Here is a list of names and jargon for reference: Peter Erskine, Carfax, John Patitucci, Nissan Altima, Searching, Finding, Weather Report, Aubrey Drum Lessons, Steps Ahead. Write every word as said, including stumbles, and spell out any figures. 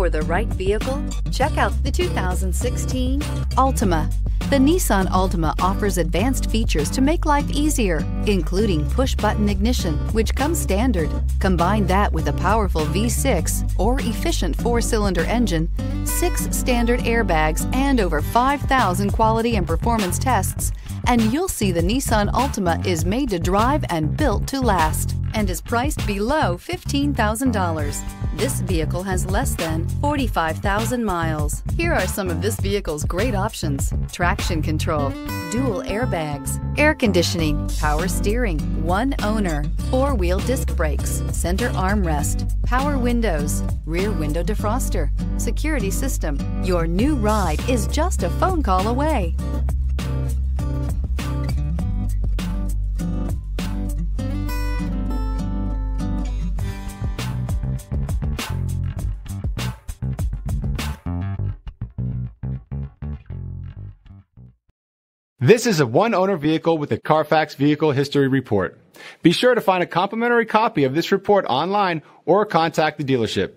For the right vehicle, check out the two thousand sixteen Altima. The Nissan Altima offers advanced features to make life easier, including push-button ignition, which comes standard. Combine that with a powerful V six or efficient four-cylinder engine, six standard airbags, and over five thousand quality and performance tests, and you'll see the Nissan Altima is made to drive and built to last, and is priced below fifteen thousand dollars. This vehicle has less than forty-five thousand miles. Here are some of this vehicle's great options: traction control, dual airbags, air conditioning, power steering, one owner, four-wheel disc brakes, center armrest, power windows, rear window defroster, security system. Your new ride is just a phone call away. This is a one-owner vehicle with a Carfax Vehicle History Report. Be sure to find a complimentary copy of this report online or contact the dealership.